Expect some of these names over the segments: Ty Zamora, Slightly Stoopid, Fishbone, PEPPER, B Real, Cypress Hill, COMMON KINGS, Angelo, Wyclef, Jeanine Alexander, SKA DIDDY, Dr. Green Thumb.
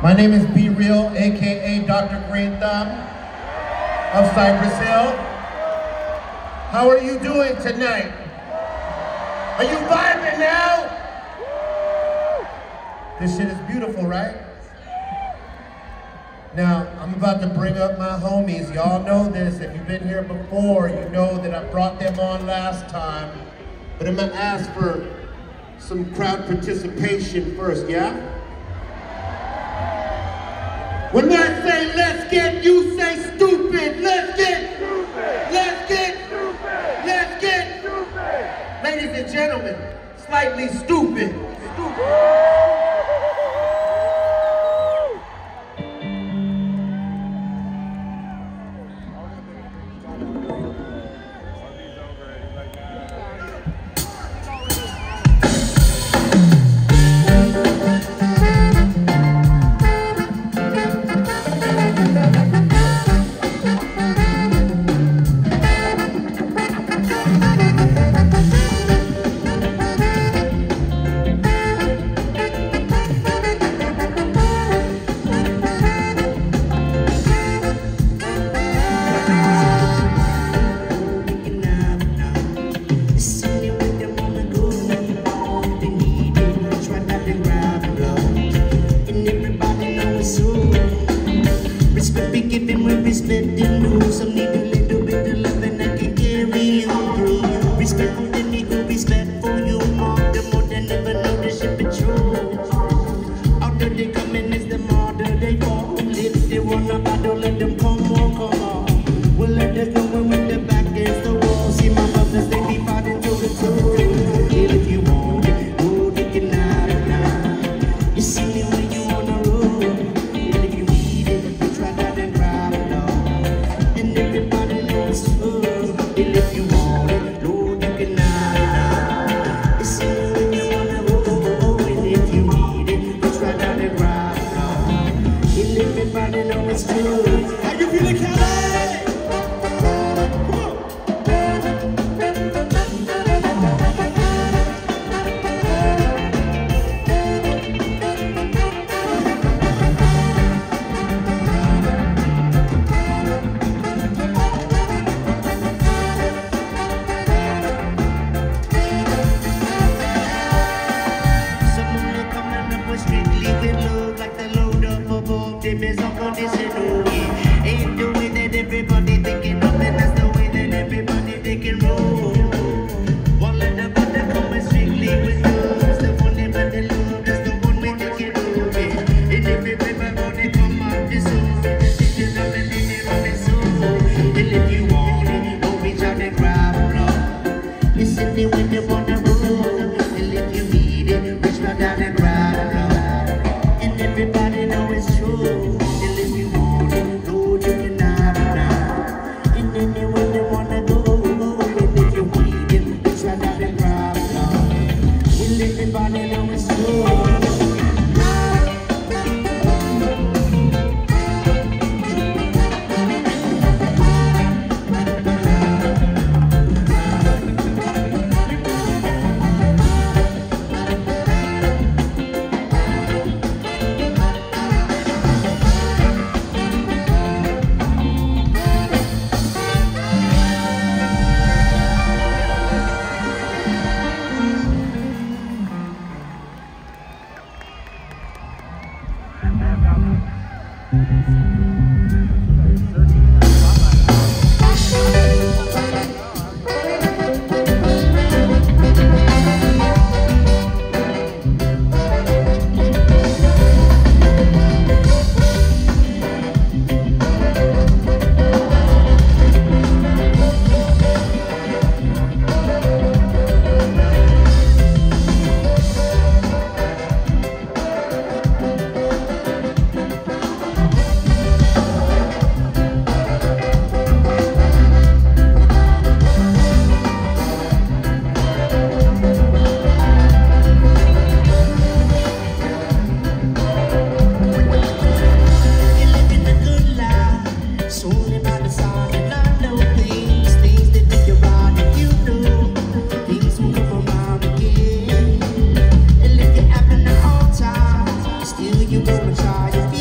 My name is B Real, aka Dr. Green Thumb of Cypress Hill. How are you doing tonight? Are you vibing now? This shit is beautiful, right? Now, I'm about to bring up my homies. Y'all know this. If you've been here before, you know that I brought them on last time. But I'm gonna ask for some crowd participation first, yeah? When I say let's get, you say stupid. Let's get stupid. Let's get stupid. Let's get stupid. Ladies and gentlemen, slightly stupid. Stupid. You go and try.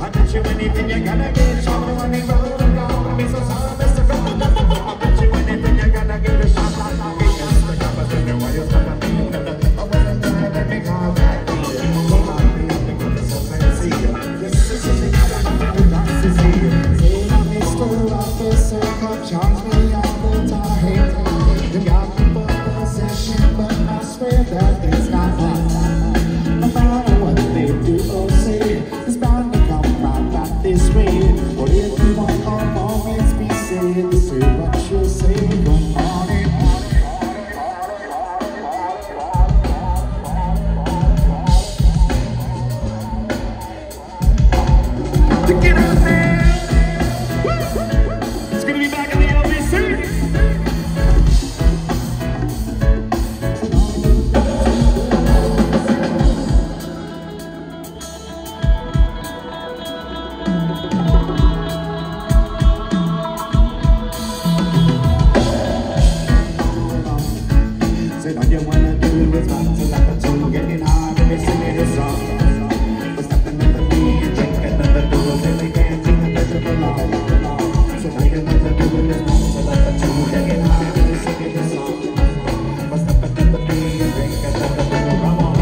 I bet you anything you're gonna get. it. All you wanna do is bounce it like a tune, getting high when we singing this song. We're stopping at the beat and drinking at the door, really dancing the pleasure for long, long. So all you wanna do is bounce it like a tune, getting high when we singing this song. We're stopping at the beat and drinking at the door, come on.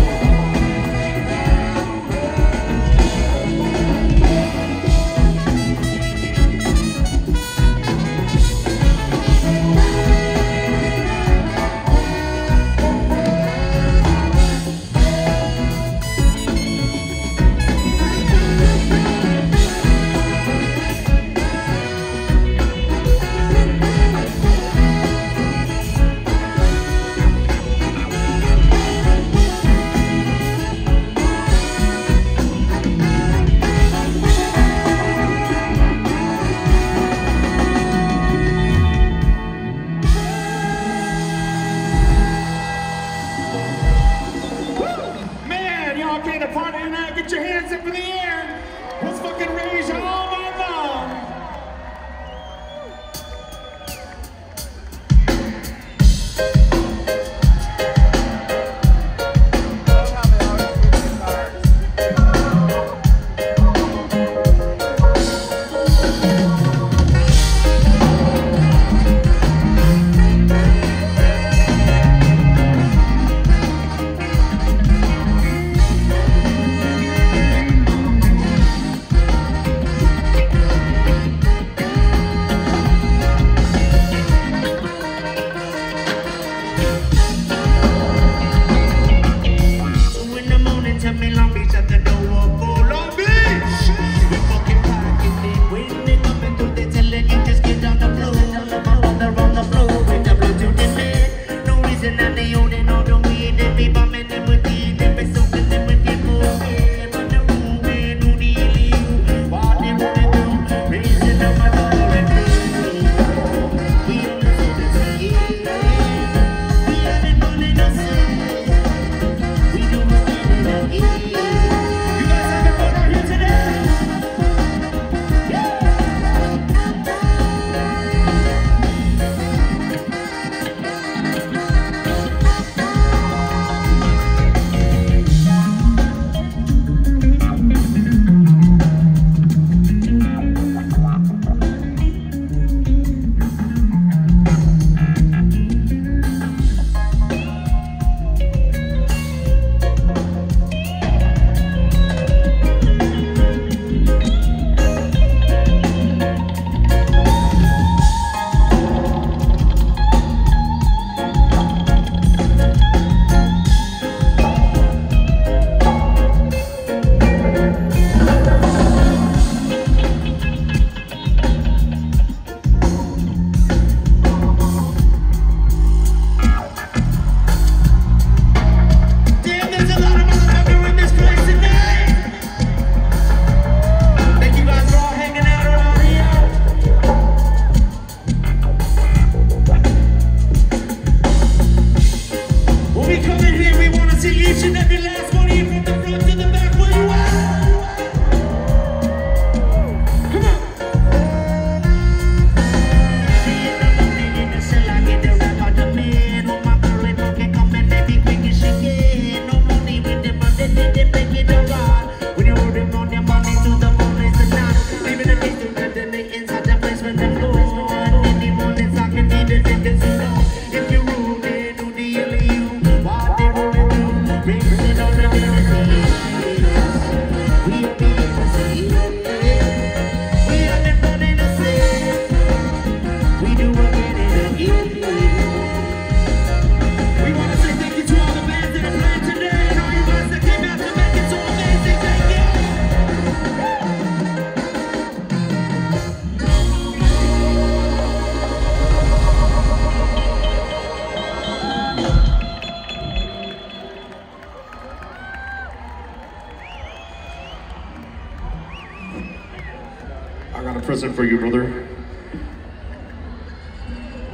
For you, brother.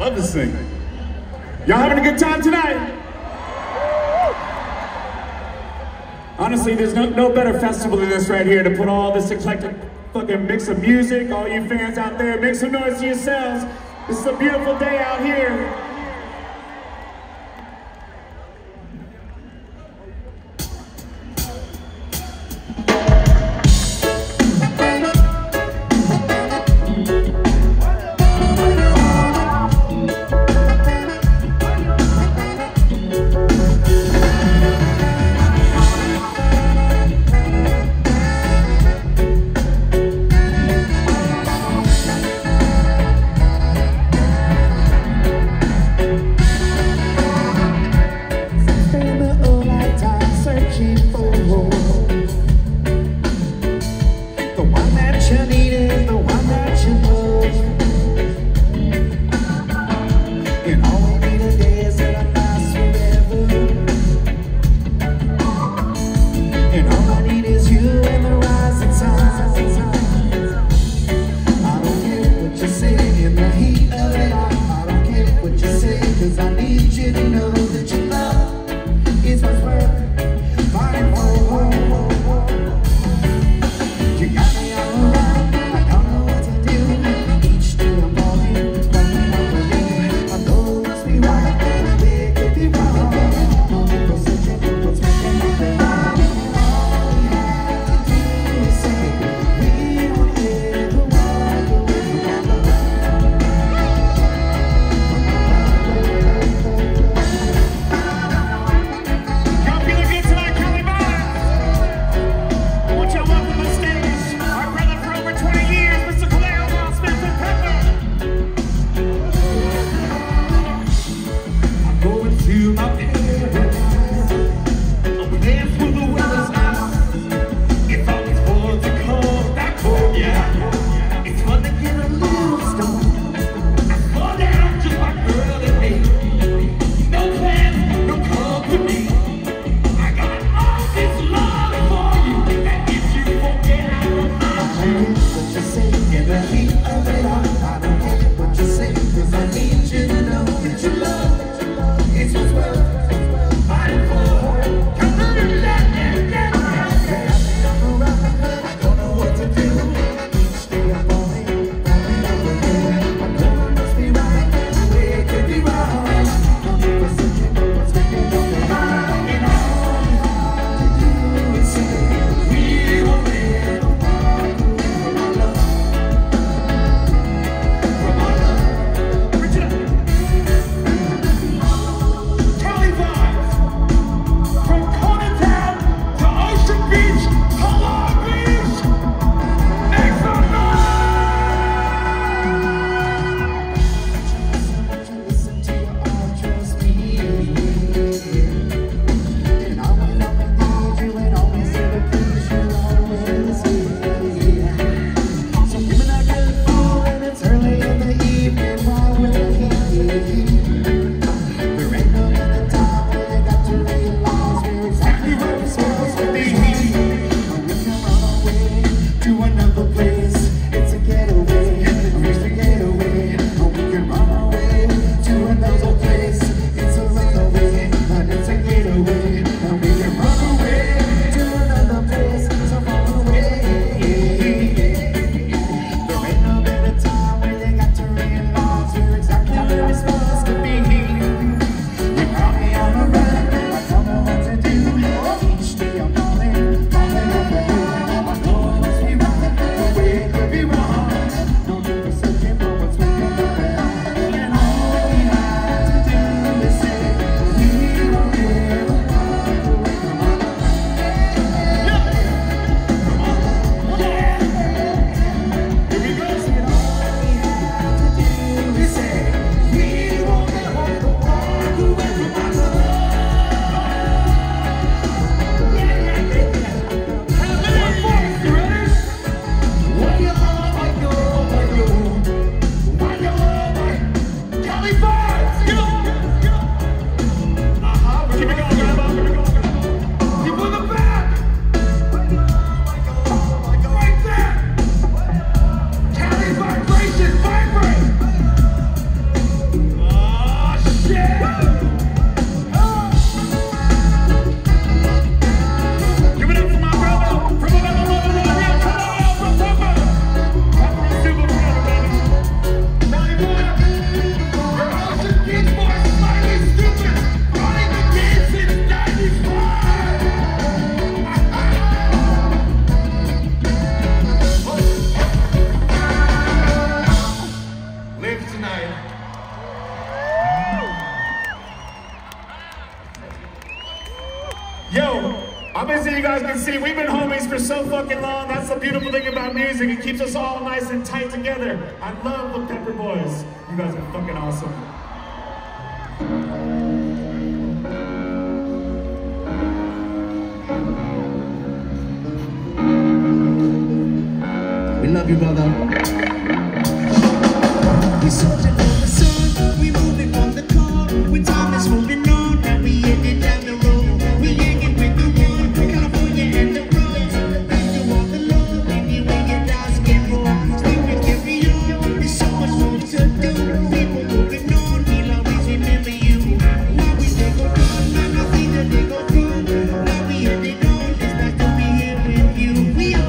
Love this thing. Y'all having a good time tonight? Honestly, there's no better festival than this right here to put all this eclectic fucking mix of music. All you fans out there, make some noise to yourselves. This is a beautiful day out here. Yo, I'm busy, you guys can see, we've been homies for so fucking long. That's the beautiful thing about music. It keeps us all nice and tight together. I love the Pepper Boys. You guys are fucking awesome. We love you, brother. We sorted from the sun, we moved it from the car. When time is moving on, and we ended down the road. We hanging with the one, California and the roads. If you walk alone, maybe when your eyes get rolled, we can carry on. There's so much more to do. People moving on, we'll always remember you. Now we stay go wrong, now nothing that they go wrong. Now we ended on, it's nice to be here with you. We are.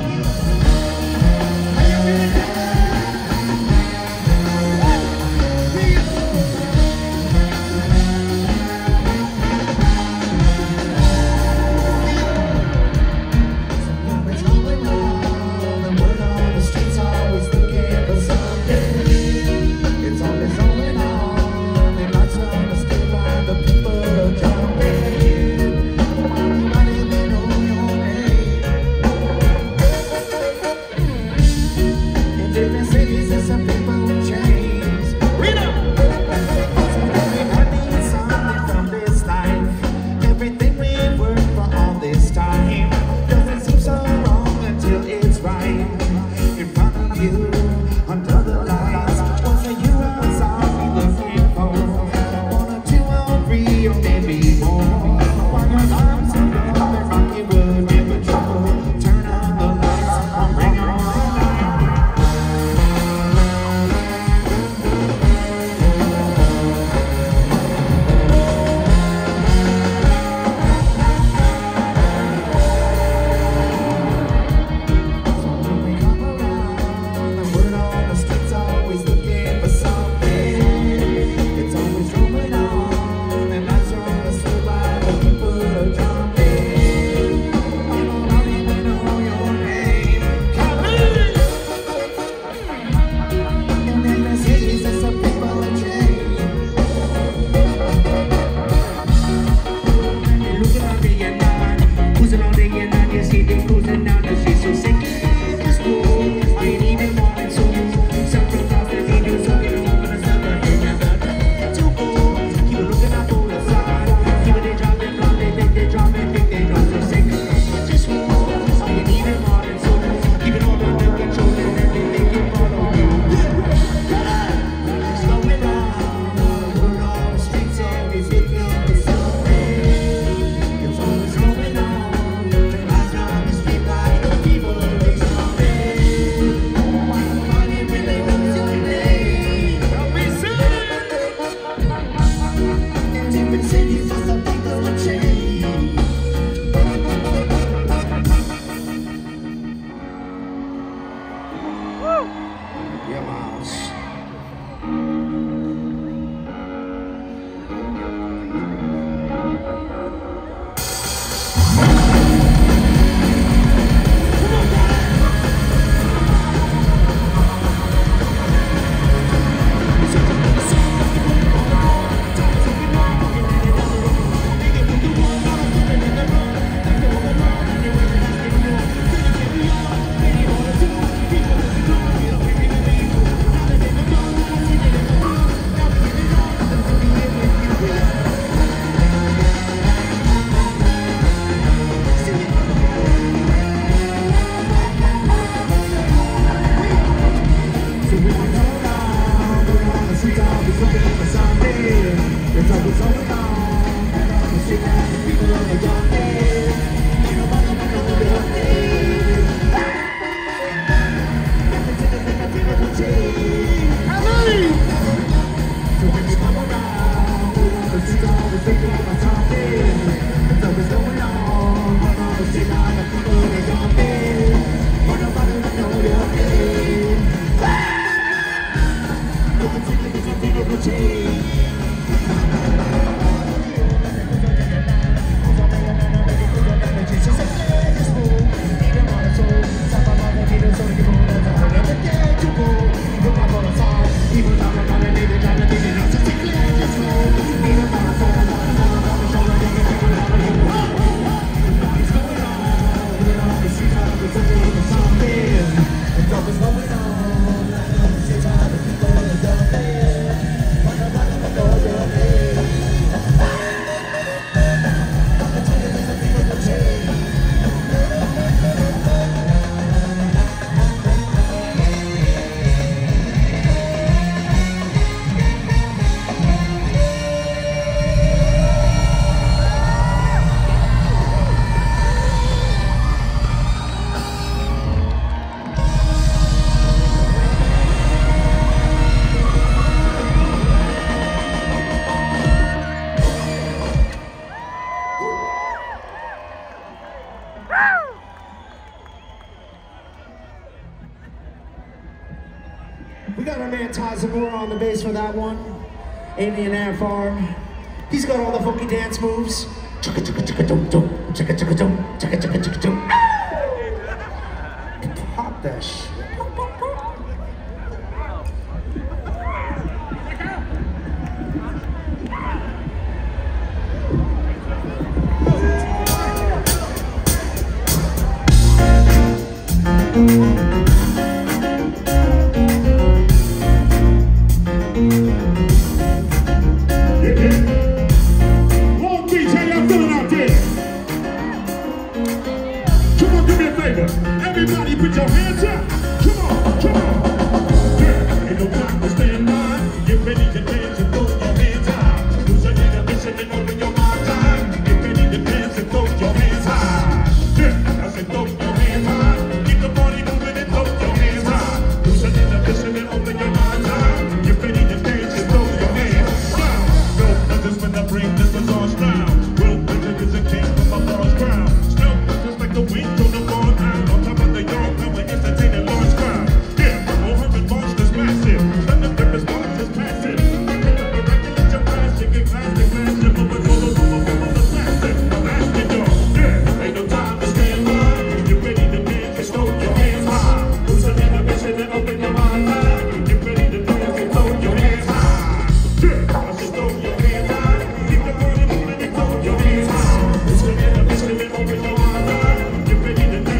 man Ty Zamora on the bass for that one. Indian Amp Farm. He's got all the funky dance moves. Pop that shit. Everybody put your hands up. Come on, come on. Yeah, ain't no time to stand by. Get ready to dance and throw your hands high. Lose your inhibition and open your mind time. Get ready to dance and throw your hands high. Yeah, I said throw your hands high. Keep the party moving and throw your hands high. Lose your inhibition and open your mind time. Get ready to dance and throw your hands high. No others when I bring this was all style. Real magic is a king from my lost crown. Still just like the wind on the barn down. On top of the yard power entertain a large crowd. Yeah, 400 monsters massive. None of them is monsters passive. Get your glass, you get glass, get glass. Jump up and roll over, come on the plastic. Elastic, y'all, yeah. Ain't no time to stand by. Get ready to dance and throw your hands high. Lose an inhibition and open your mind high. Get ready to dance and throw your hands high. Yeah, I said throw your hands high. Keep the party moving and throw your hands high. Lose an inhibition and open your mind high. Open your hands high.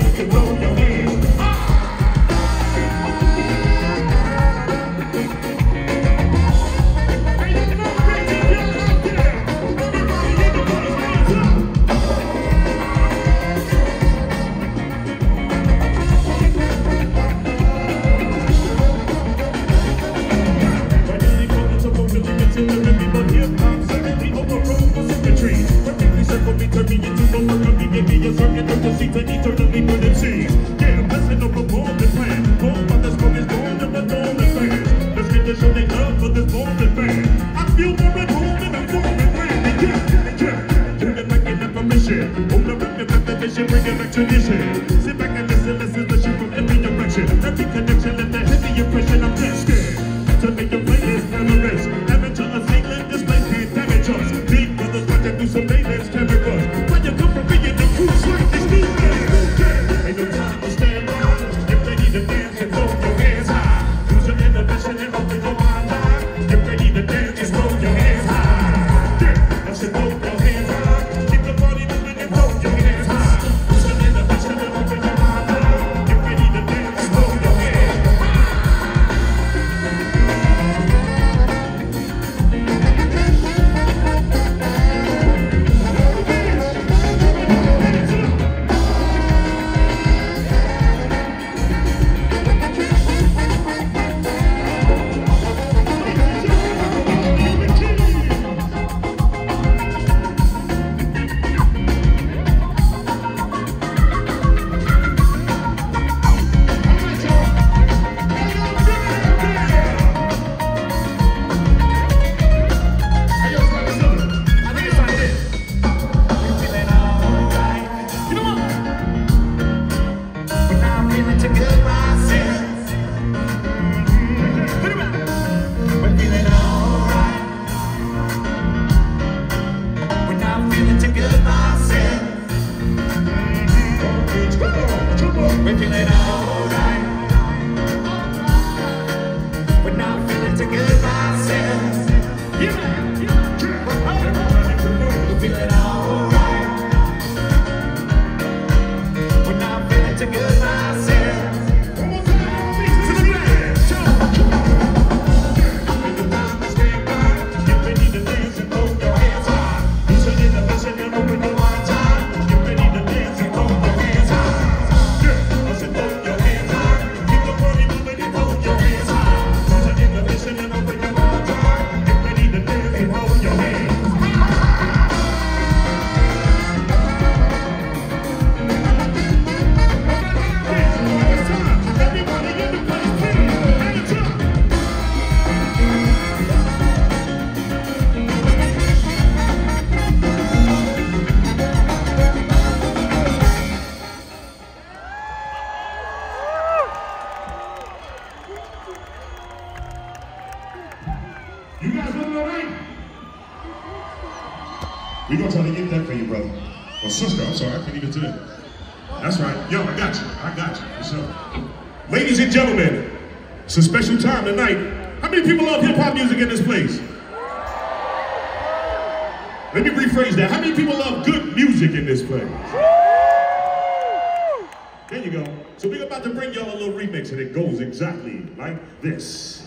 brother, or sister, I'm sorry, I can't even do it. That's right, yo, I got you, for sure. Ladies and gentlemen, it's a special time tonight. How many people love hip hop music in this place? Let me rephrase that. How many people love good music in this place? There you go. So we're about to bring y'all a little remix and it goes exactly like this.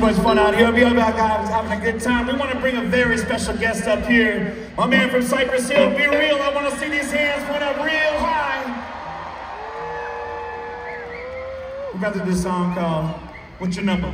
Much fun out here. We are back having a good time. We want to bring a very special guest up here. My man from Cypress Hill, B Real. I want to see these hands put up real high. We're going to do this song called What's Your Number?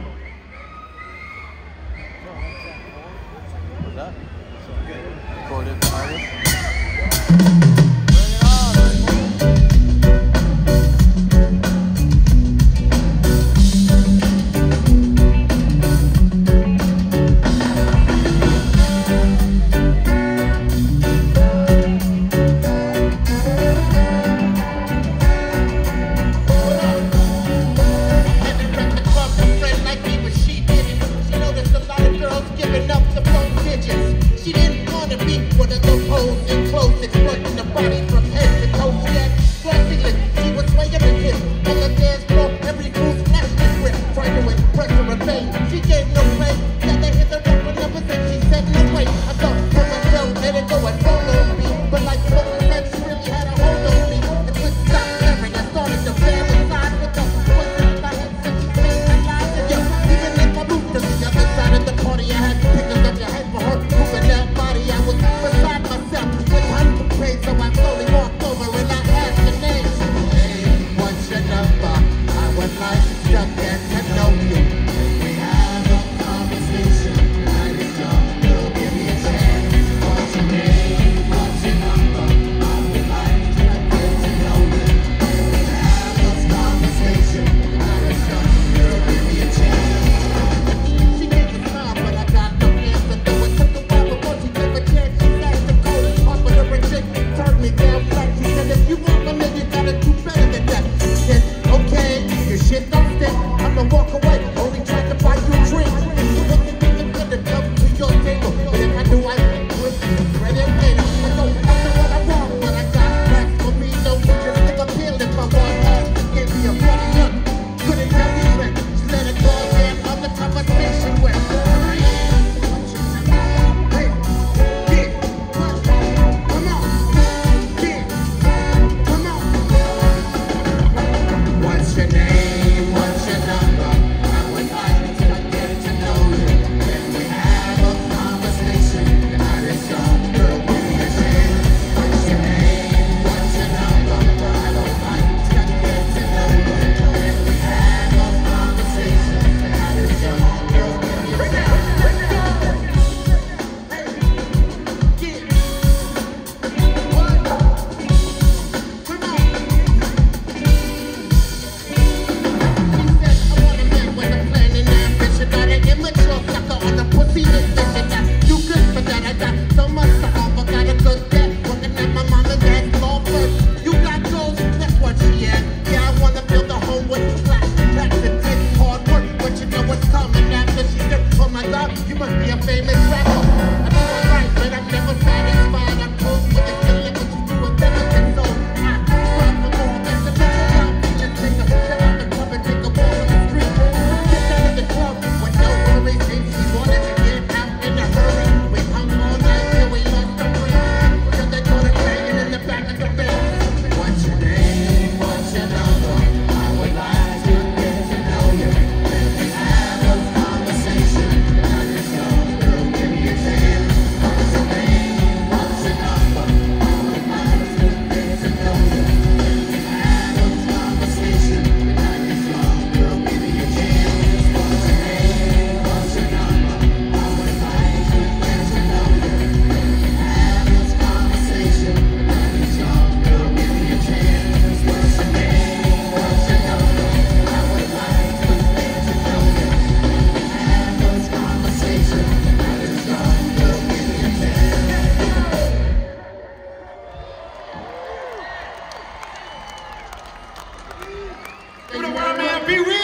Be real,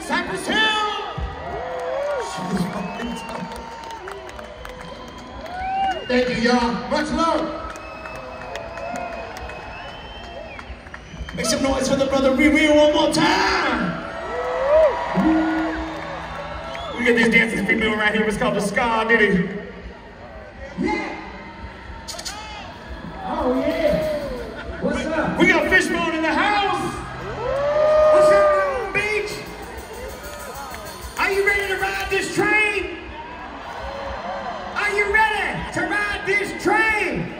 Cypress Hill. Thank you, y'all. Much love. Make some noise for the brother Be Real one more time. We get these dancing people right here. It's called the Scar Diddy. Yeah. Oh yeah. What's up? We got Fishbone in the house. This train? Are you ready to ride this train?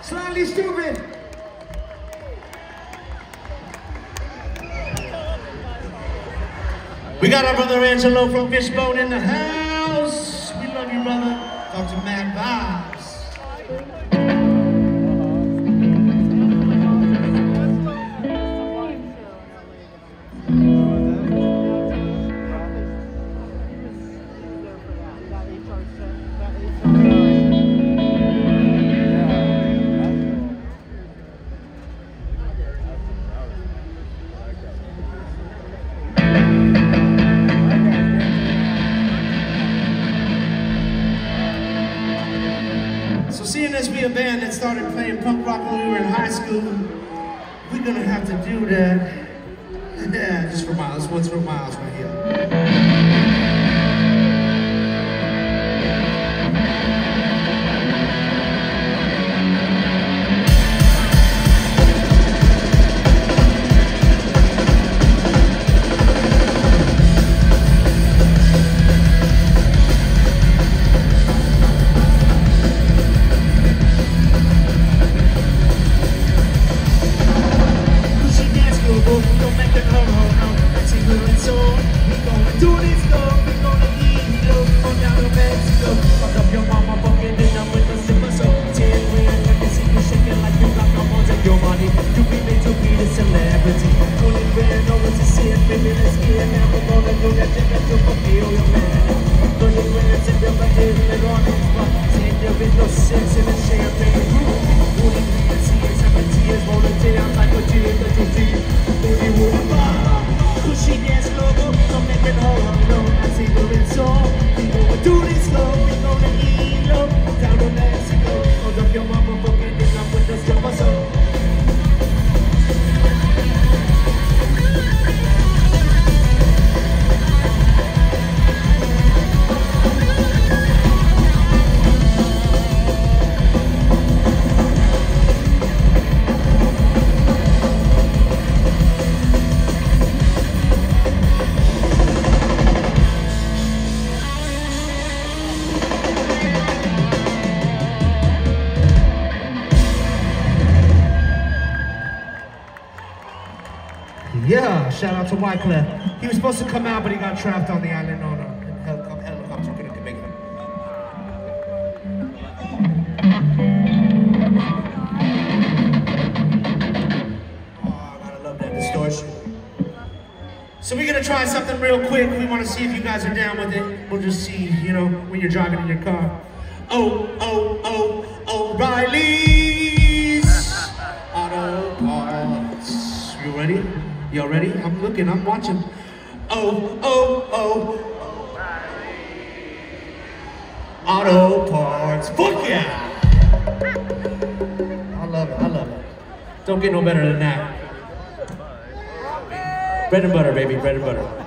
Slightly Stoopid. We got our brother Angelo from Fishbone in the house. We love you, brother. Dr. Mad Vibes. Band that started playing punk rock when we were in high school, we're gonna have to do that. Yeah, just for miles, once for miles right here. Yeah, shout out to Wyclef. He was supposed to come out, but he got trapped on the island on a helicopter. Couldn't make it. Oh, I love that distortion. So we're gonna try something real quick. We want to see if you guys are down with it. We'll just see, you know, when you're driving in your car. Oh, oh, oh, oh, Riley's Auto Parts. You ready? Y'all ready? I'm looking, I'm watching. Oh, oh, oh. Auto Parts. Lines. Fuck yeah! I love it, I love it. Don't get no better than that. Bread and butter, baby, bread and butter.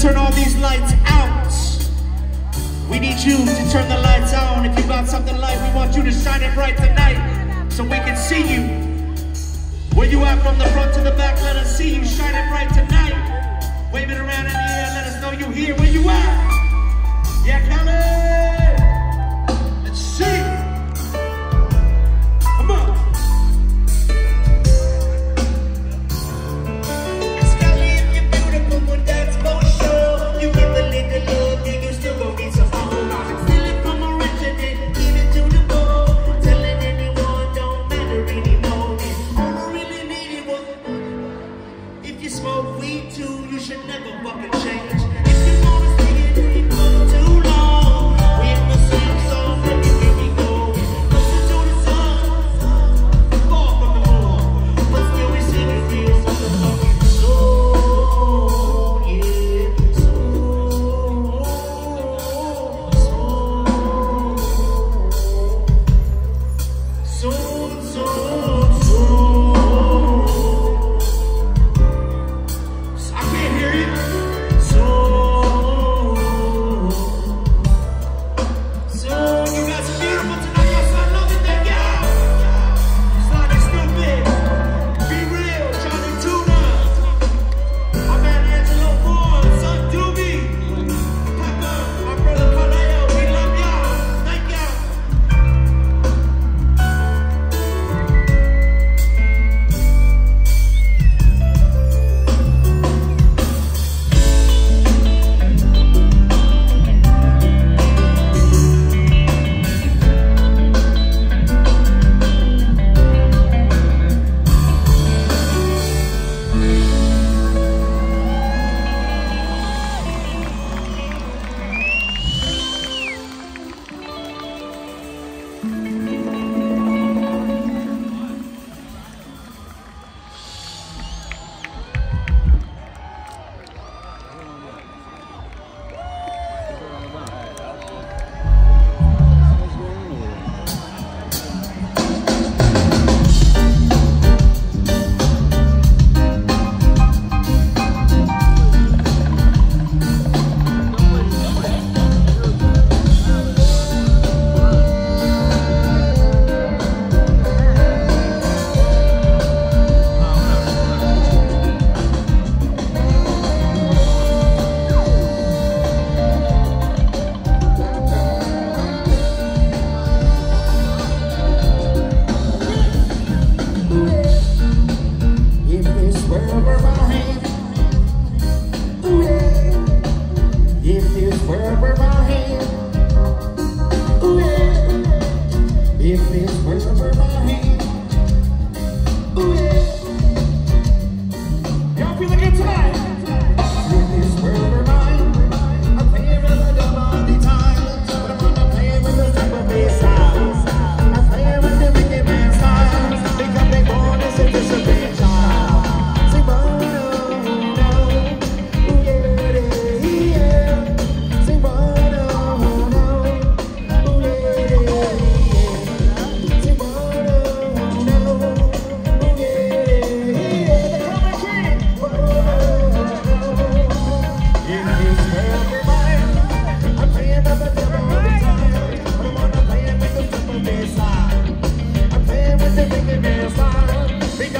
Turn all these lights out. We need you to turn the lights on. If you got something light, we want you to shine it bright tonight so we can see you. Where you at from the front to the back, let us see you. Shine it bright tonight. Wave it around in the air, let us know you here. Where you at? Yeah, Kelly! Let's see. We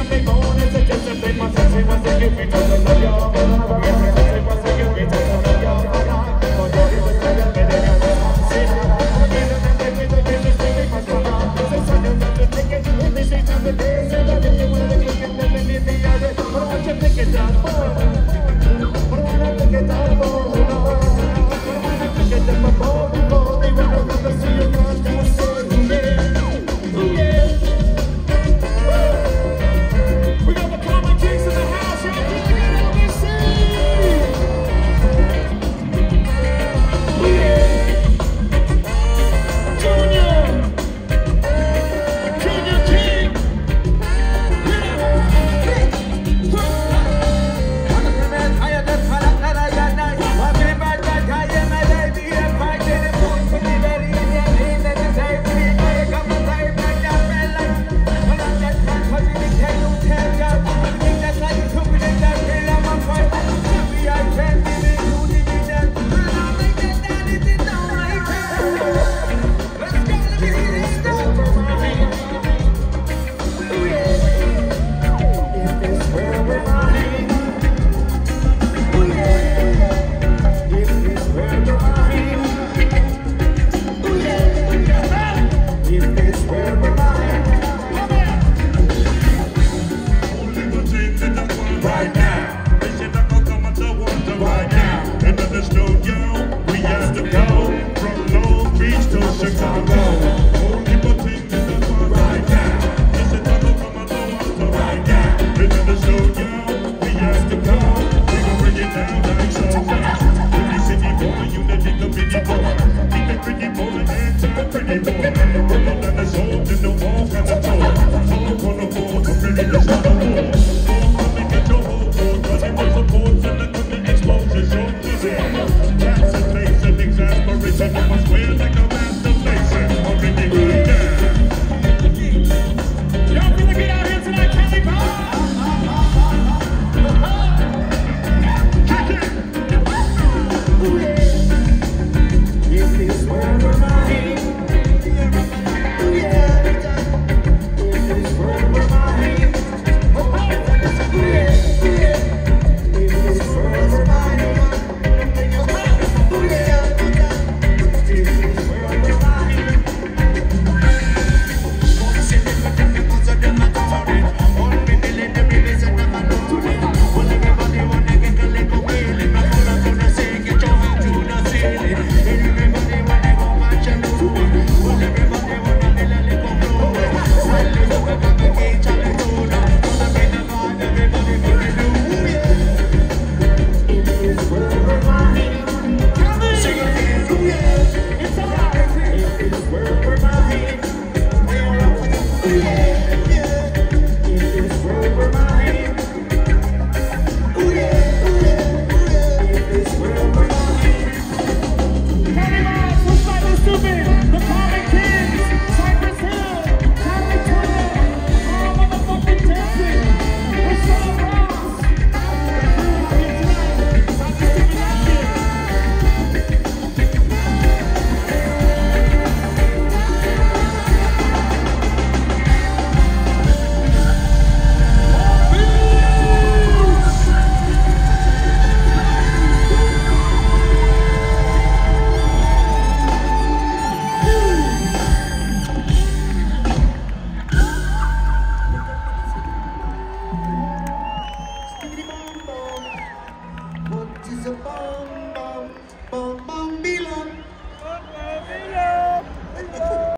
got the common kings in the house, right? Can you get it on this? the